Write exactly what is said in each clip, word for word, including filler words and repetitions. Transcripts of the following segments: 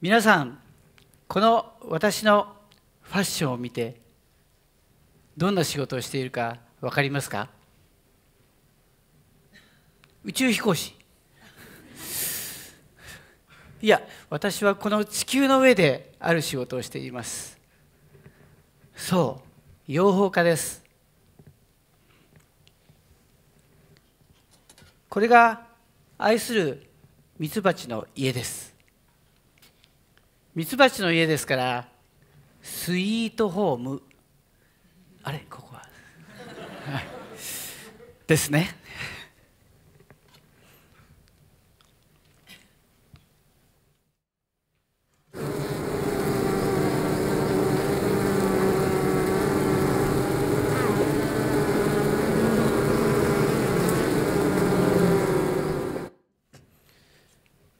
皆さん、この私のファッションを見てどんな仕事をしているか分かりますか？宇宙飛行士。いや、私はこの地球の上である仕事をしています。そう、養蜂家です。これが愛するミツバチの家です。ミツバチの家ですから、スイートホーム、あれ、ここはですね。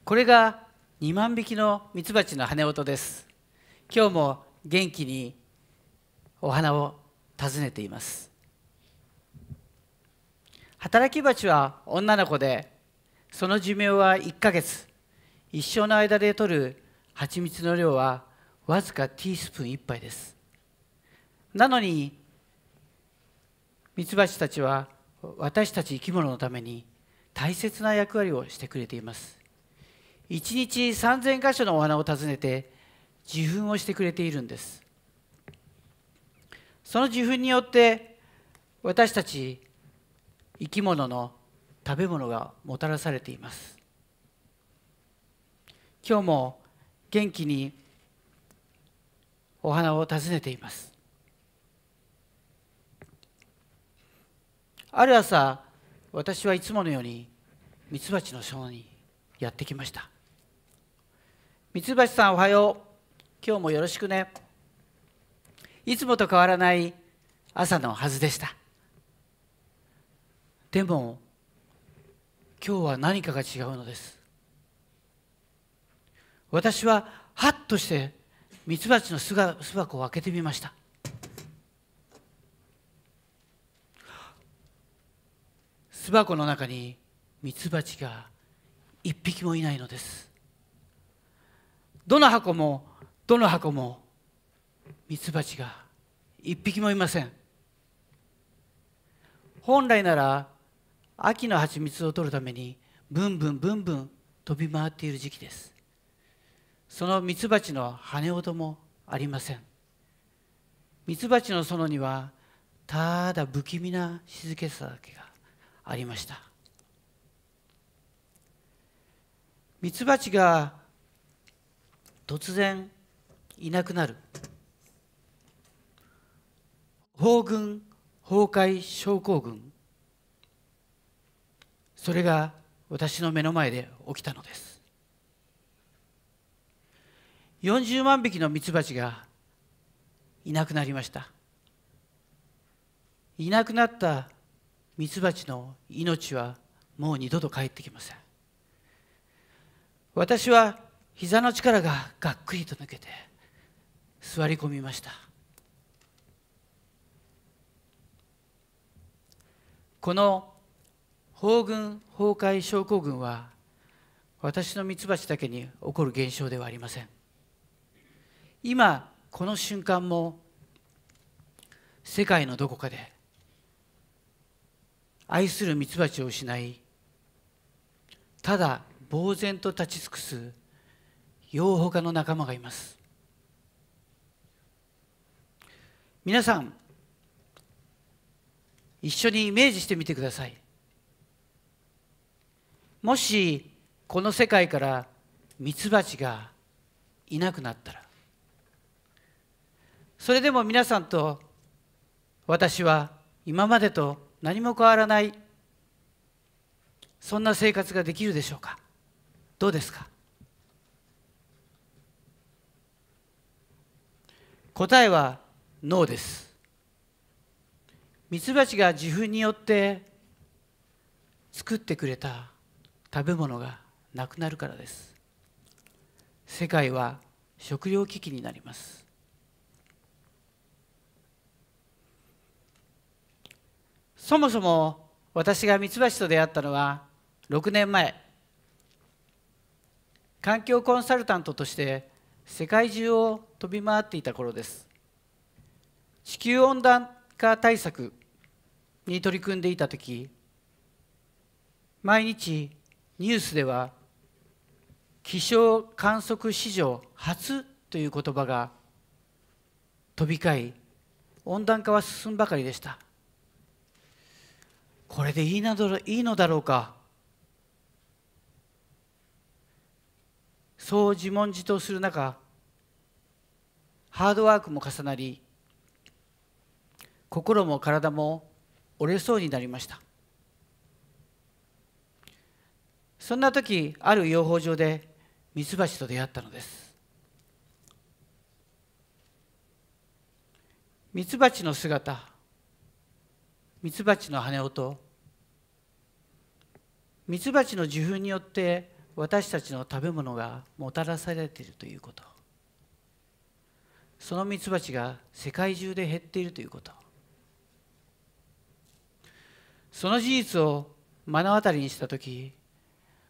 これがにまんびきのミツバチの羽音です。今日も元気にお花を訪ねています。働きバチは女の子で、その寿命はいっかげつ。一生の間で取る蜂蜜の量はわずかティースプーンいっぱいです。なのにミツバチたちは私たち生き物のために大切な役割をしてくれています。いちにちさんぜんかしょのお花を訪ねて受粉をしてくれているんです。その受粉によって私たち生き物の食べ物がもたらされています。今日も元気にお花を訪ねています。ある朝、私はいつものようにミツバチの巣にやってきました。ミツバチさん、おはよう。今日もよろしくね。いつもと変わらない朝のはずでした。でも今日は何かが違うのです。私はハッとしてミツバチの巣箱を開けてみました。巣箱の中にミツバチが一匹もいないのです。どの箱もどの箱もミツバチが一匹もいません。本来なら秋の蜂蜜を取るためにブンブンブンブン飛び回っている時期です。そのミツバチの羽音もありません。ミツバチの園にはただ不気味な静けさだけがありました。ミツバチが突然いなくなる。蜂群崩壊症候群、それが私の目の前で起きたのです。よんじゅうまんびきのミツバチがいなくなりました。いなくなったミツバチの命はもう二度と帰ってきません。私は膝の力ががっくりと抜けて座り込みました。この蜂群崩壊症候群は私のミツバチだけに起こる現象ではありません。今この瞬間も世界のどこかで愛するミツバチを失い、ただ呆然と立ち尽くす養蜂家の仲間がいます。皆さん、一緒にイメージしてみてください。もしこの世界からミツバチがいなくなったら、それでも皆さんと私は今までと何も変わらない、そんな生活ができるでしょうか？どうですか？答えはノーです。ミツバチが受粉によって作ってくれた食べ物がなくなるからです。世界は食糧危機になります。そもそも私がミツバチと出会ったのはろくねんまえ。環境コンサルタントとして世界中を飛び回っていた頃です。地球温暖化対策に取り組んでいた時、毎日ニュースでは気象観測史上初という言葉が飛び交い、温暖化は進むばかりでした。これでいいなど、いいのだろうか、そう自問自答する中、ハードワークも重なり、心も体も折れそうになりました。そんな時、ある養蜂場でミツバチと出会ったのです。ミツバチの姿、ミツバチの羽音、ミツバチの受粉によって私たちの食べ物がもたらされているということ、そのミツバチが世界中で減っているということ、その事実を目の当たりにした時、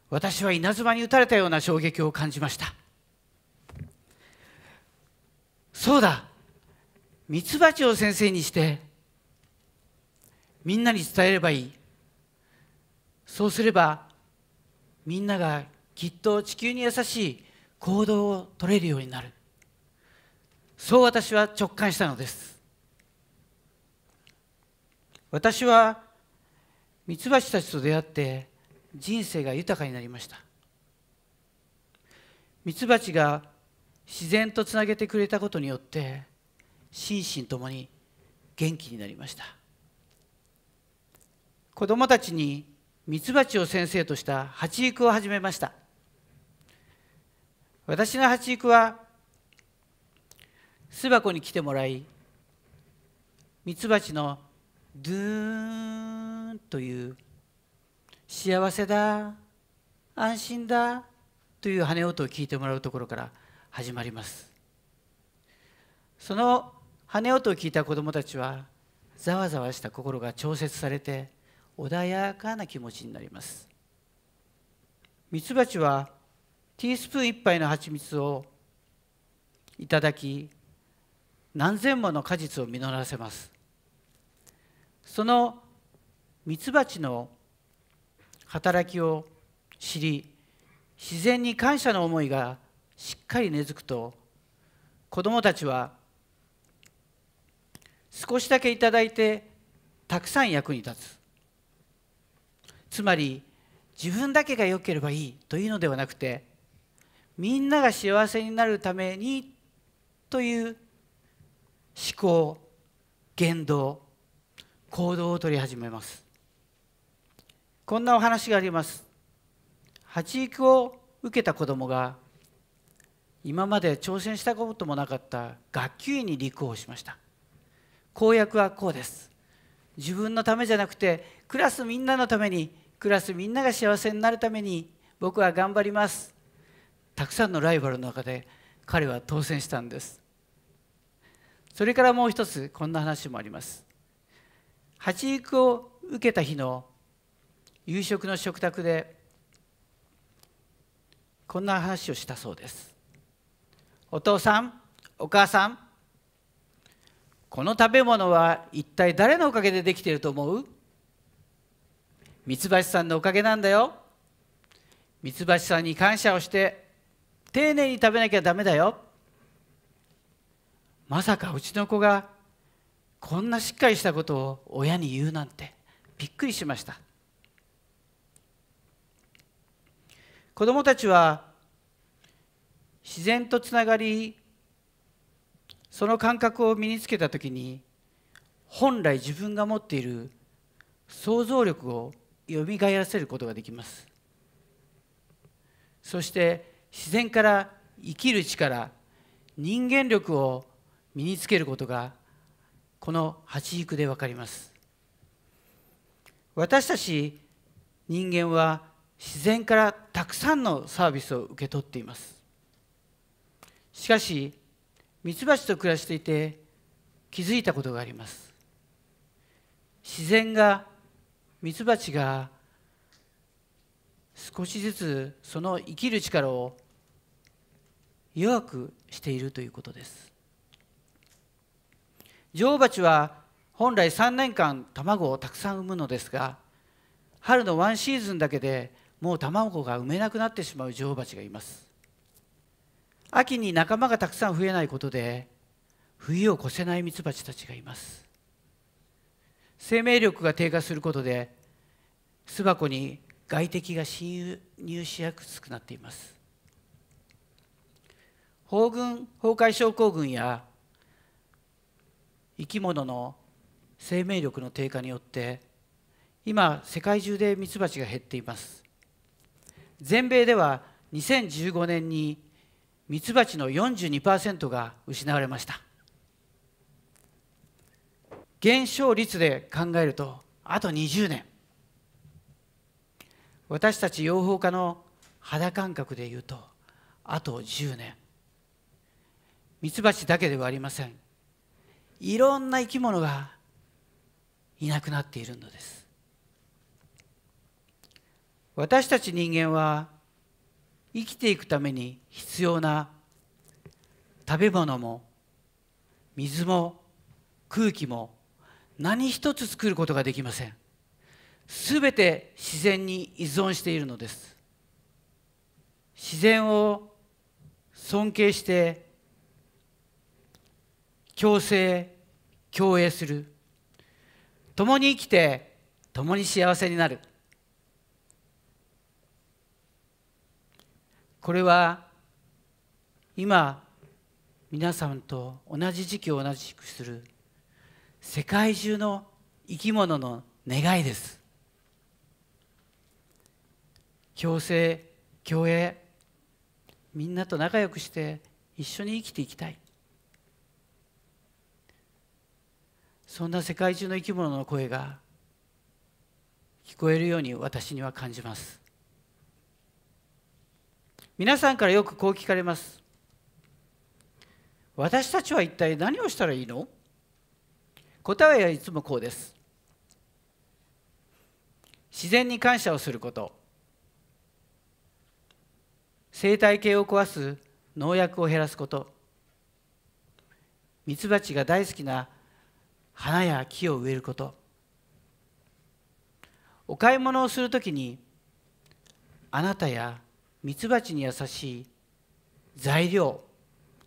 私は稲妻に打たれたような衝撃を感じました。そうだ、ミツバチを先生にしてみんなに伝えればいい。そうすればみんながきっと地球に優しい行動をとれるようになる。そう私は直感したのです。私はミツバチたちと出会って人生が豊かになりました。ミツバチが自然とつなげてくれたことによって心身ともに元気になりました。子どもたちにミツバチを先生とした発育を始めました。私の発育は巣箱に来てもらい、ミツバチのドゥーンという幸せだ、安心だという羽音を聞いてもらうところから始まります。その羽音を聞いた子どもたちは、ざわざわした心が調節されて、穏やかな気持ちになります。ミツバチはティースプーン一杯の蜂蜜をいただき、何千もの果実を実らせます。そのミツバチの働きを知り、自然に感謝の思いがしっかり根付くと、子どもたちは少しだけいただいてたくさん役に立つ、つまり自分だけが良ければいいというのではなくて、みんなが幸せになるためにという思考、言動、行動を取り始めます。こんなお話があります。発育を受けた子どもが今まで挑戦したこともなかった学級委員に立候補しました。公約はこうです。自分のためじゃなくて、クラスみんなのために、クラスみんなが幸せになるために僕は頑張ります。たくさんのライバルの中で彼は当選したんです。それからもう一つ、こんな話もあります。発育を受けた日の夕食の食卓でこんな話をしたそうです。お父さん、お母さん、この食べ物は一体誰のおかげでできていると思う？ミツバチさんのおかげなんだよ。ミツバチさんに感謝をして丁寧に食べなきゃダメだよ。まさかうちの子がこんなしっかりしたことを親に言うなんてびっくりしました。子どもたちは自然とつながり、その感覚を身につけたときに、本来自分が持っている想像力をよみがえらせることができます。そして自然から生きる力、人間力を身につけることがこの発育で分かります。私たち人間は自然からたくさんのサービスを受け取っています。しかしミツバチと暮らしていて気づいたことがあります。自然が、ミツバチが少しずつその生きる力を弱くしているということです。女王蜂は本来さんねんかん卵をたくさん産むのですが、春のワンシーズンだけでもう卵が産めなくなってしまう女王蜂がいます。秋に仲間がたくさん増えないことで冬を越せないミツバチたちがいます。生命力が低下することで巣箱に外敵が侵入しやすくなっています。飽群崩壊症候群や生き物の生命力の低下によって今世界中でミツバチが減っています。全米ではにせんじゅうごねんにミツバチの よんじゅうにパーセント が失われました。減少率で考えるとあとにじゅうねん、私たち養蜂家の肌感覚でいうとあとじゅうねん、ミツバチだけではありません。いろんな生き物がいなくなっているのです。私たち人間は生きていくために必要な食べ物も水も空気も何一つ作ることができません。すべて自然に依存しているのです。自然を尊敬して共生共栄する、共に生きて共に幸せになる、これは今皆さんと同じ時期を同じくする世界中の生き物の願いです。共生共栄、みんなと仲良くして一緒に生きていきたい、そんな世界中の生き物の声が聞こえるように私には感じます。皆さんからよくこう聞かれます。私たちは一体何をしたらいいの？答えはいつもこうです。自然に感謝をすること。生態系を壊す農薬を減らすこと。ミツバチが大好きな花や木を植えること。お買い物をするときにあなたやミツバチに優しい材料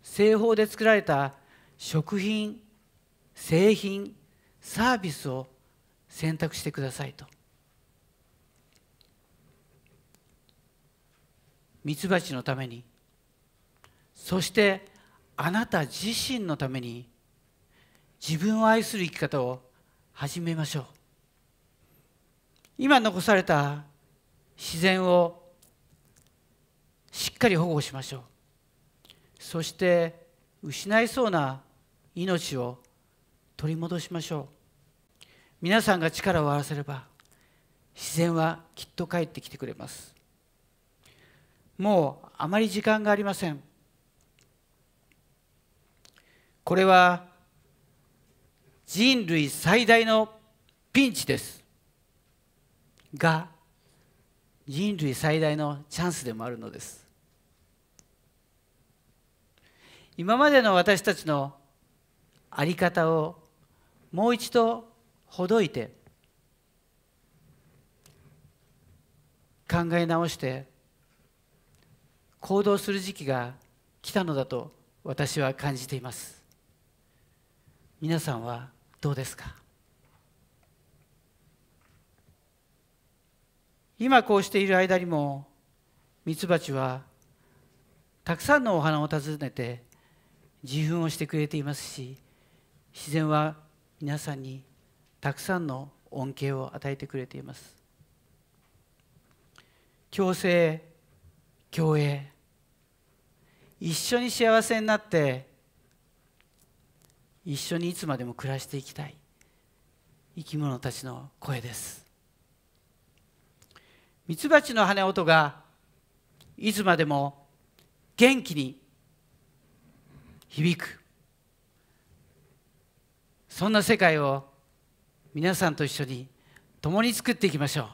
製法で作られた食品製品サービスを選択してくださいと。ミツバチのために、そしてあなた自身のために自分を愛する生き方を始めましょう。今残された自然をしっかり保護しましょう。そして失いそうな命を取り戻しましょう。皆さんが力を合わせれば自然はきっと帰ってきてくれます。もうあまり時間がありません。これは人類最大のピンチですが、人類最大のチャンスでもあるのです。今までの私たちの在り方をもう一度ほどいて考え直して行動する時期が来たのだと私は感じています。皆さんはどうですか？今こうしている間にもミツバチはたくさんのお花を訪ねて受粉をしてくれていますし、自然は皆さんにたくさんの恩恵を与えてくれています。共生共栄、一緒に幸せになって一緒にいつまでも暮らしていきたい生き物たちの声です。ミツバチの羽音がいつまでも元気に響く、そんな世界を皆さんと一緒に共に作っていきましょう。